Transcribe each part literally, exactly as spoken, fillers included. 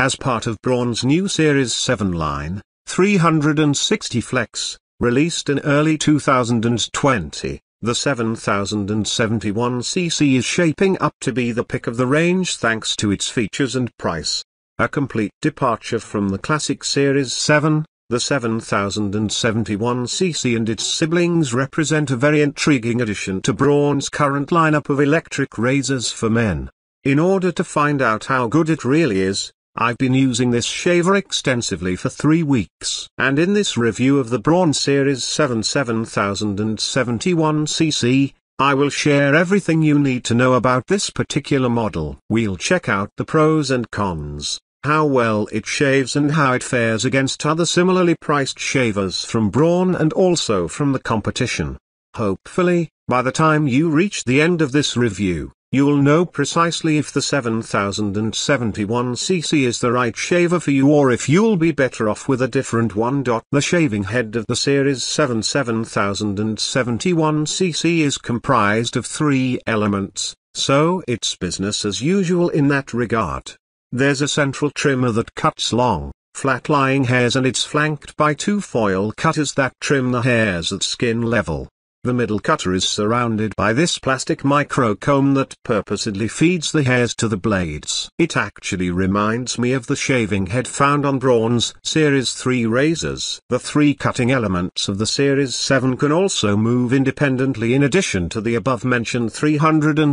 As part of Braun's new Series seven line, three sixty Flex, released in early two thousand twenty, the seven thousand seventy-one c c is shaping up to be the pick of the range thanks to its features and price. A complete departure from the classic Series seven, the seven thousand seventy-one c c and its siblings represent a very intriguing addition to Braun's current lineup of electric razors for men. In order to find out how good it really is, I've been using this shaver extensively for three weeks. And in this review of the Braun Series seven seven thousand seventy-one c c, I will share everything you need to know about this particular model. We'll check out the pros and cons, how well it shaves and how it fares against other similarly priced shavers from Braun and also from the competition. Hopefully, by the time you reach the end of this review, you'll know precisely if the seven thousand seventy-one c c is the right shaver for you or if you'll be better off with a different one. The shaving head of the Series seven seven thousand seventy-one c c is comprised of three elements, so it's business as usual in that regard. There's a central trimmer that cuts long, flat-lying hairs, and it's flanked by two foil cutters that trim the hairs at skin level. The middle cutter is surrounded by this plastic microcomb that purposely feeds the hairs to the blades. It actually reminds me of the shaving head found on Braun's Series three razors. The three cutting elements of the Series seven can also move independently in addition to the above-mentioned three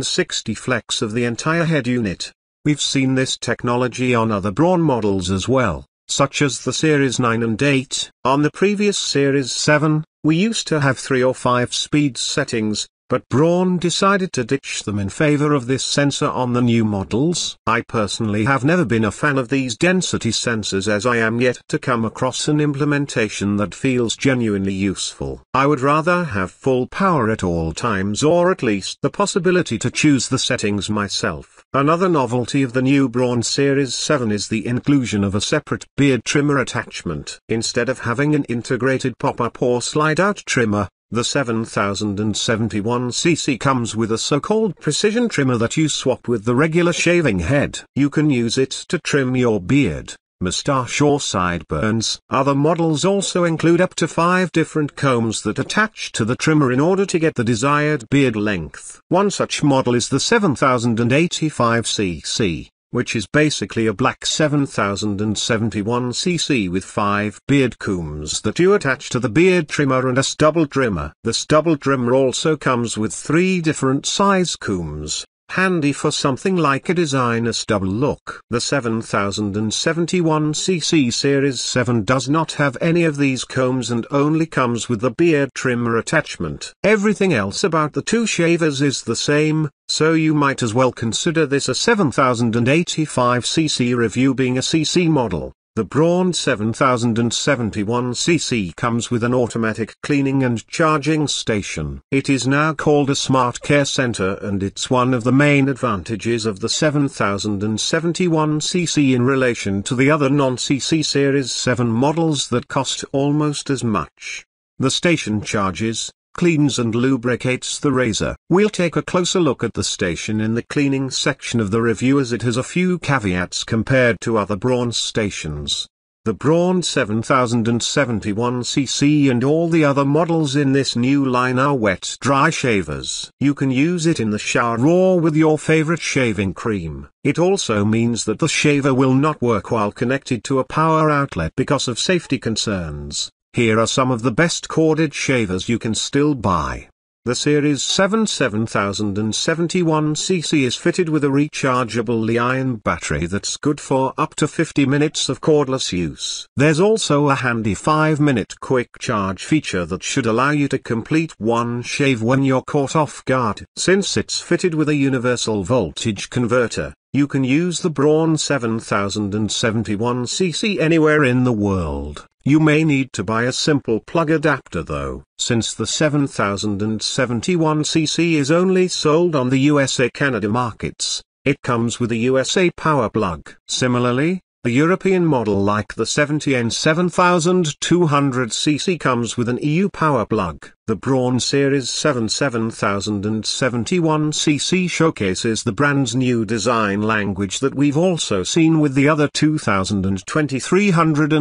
sixty flex of the entire head unit. We've seen this technology on other Braun models as well, such as the Series nine and eight. On the previous Series seven, we used to have three or five speed settings, but Braun decided to ditch them in favor of this sensor on the new models. I personally have never been a fan of these density sensors, as I am yet to come across an implementation that feels genuinely useful. I would rather have full power at all times, or at least the possibility to choose the settings myself. Another novelty of the new Braun Series seven is the inclusion of a separate beard trimmer attachment. Instead of having an integrated pop-up or slide-out trimmer, the seven thousand seventy-one c c comes with a so-called precision trimmer that you swap with the regular shaving head. You can use it to trim your beard, moustache or sideburns. Other models also include up to five different combs that attach to the trimmer in order to get the desired beard length. One such model is the seven thousand eighty-five c c, which is basically a black seven thousand seventy-one c c with five beard combs that you attach to the beard trimmer and a stubble trimmer. The stubble trimmer also comes with three different size combs, handy for something like a designer stubble look. The seven thousand seventy-one c c Series seven does not have any of these combs and only comes with the beard trimmer attachment. Everything else about the two shavers is the same, so you might as well consider this a seven thousand eighty-five c c review being a c c model. The Braun seven thousand seventy-one c c comes with an automatic cleaning and charging station. It is now called a Smart Care Center, and it's one of the main advantages of the seven thousand seventy-one c c in relation to the other non-c c Series seven models that cost almost as much. The station charges, cleans and lubricates the razor. We'll take a closer look at the station in the cleaning section of the review, as it has a few caveats compared to other Braun stations. The Braun seven thousand seventy-one c c and all the other models in this new line are wet-dry shavers. You can use it in the shower or with your favorite shaving cream. It also means that the shaver will not work while connected to a power outlet because of safety concerns. Here are some of the best corded shavers you can still buy. The Series seven seven thousand seventy-one c c is fitted with a rechargeable Li-Ion battery that's good for up to fifty minutes of cordless use. There's also a handy five minute quick charge feature that should allow you to complete one shave when you're caught off guard. Since it's fitted with a universal voltage converter, you can use the Braun seven thousand seventy-one c c anywhere in the world. You may need to buy a simple plug adapter though, since the seven thousand seventy-one c c is only sold on the U S A Canada markets. It comes with a U S A power plug. Similarly, A European model like the seventy N seventy-two hundred c c comes with an E U power plug. The Braun Series seven seventy thousand seventy-one c c showcases the brand's new design language that we've also seen with the other two thousand twenty-three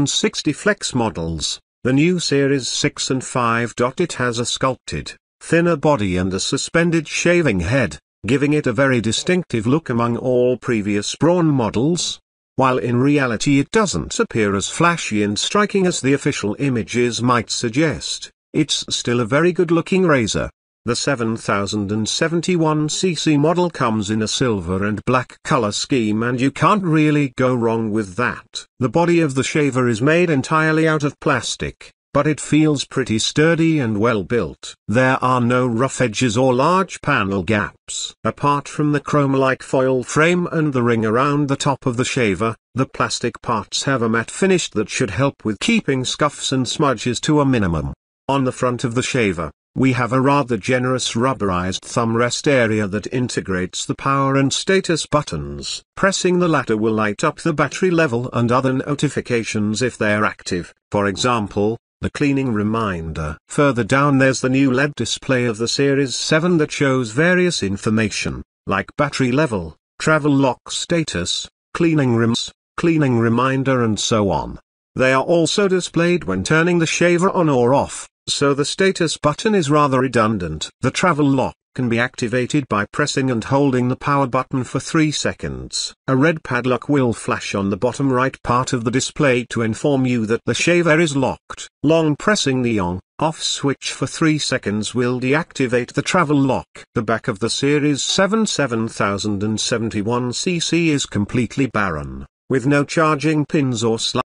sixty Flex models, the new Series six and five. It has a sculpted, thinner body and a suspended shaving head, giving it a very distinctive look among all previous Braun models. While in reality it doesn't appear as flashy and striking as the official images might suggest, it's still a very good-looking razor. The seventy thousand seventy-one c c model comes in a silver and black color scheme, and you can't really go wrong with that. The body of the shaver is made entirely out of plastic, but it feels pretty sturdy and well-built. There are no rough edges or large panel gaps. Apart from the chrome-like foil frame and the ring around the top of the shaver, the plastic parts have a matte finish that should help with keeping scuffs and smudges to a minimum. On the front of the shaver, we have a rather generous rubberized thumb rest area that integrates the power and status buttons. Pressing the latter will light up the battery level and other notifications if they're active, for example, the cleaning reminder. Further down there's the new L E D display of the Series seven that shows various information, like battery level, travel lock status, cleaning rims, cleaning reminder and so on. They are also displayed when turning the shaver on or off, so the status button is rather redundant. The travel lock can be activated by pressing and holding the power button for three seconds. A red padlock will flash on the bottom right part of the display to inform you that the shaver is locked. Long pressing the on, off switch for three seconds will deactivate the travel lock. The back of the Series seven seventy thousand seventy-one c c is completely barren, with no charging pins or slugs.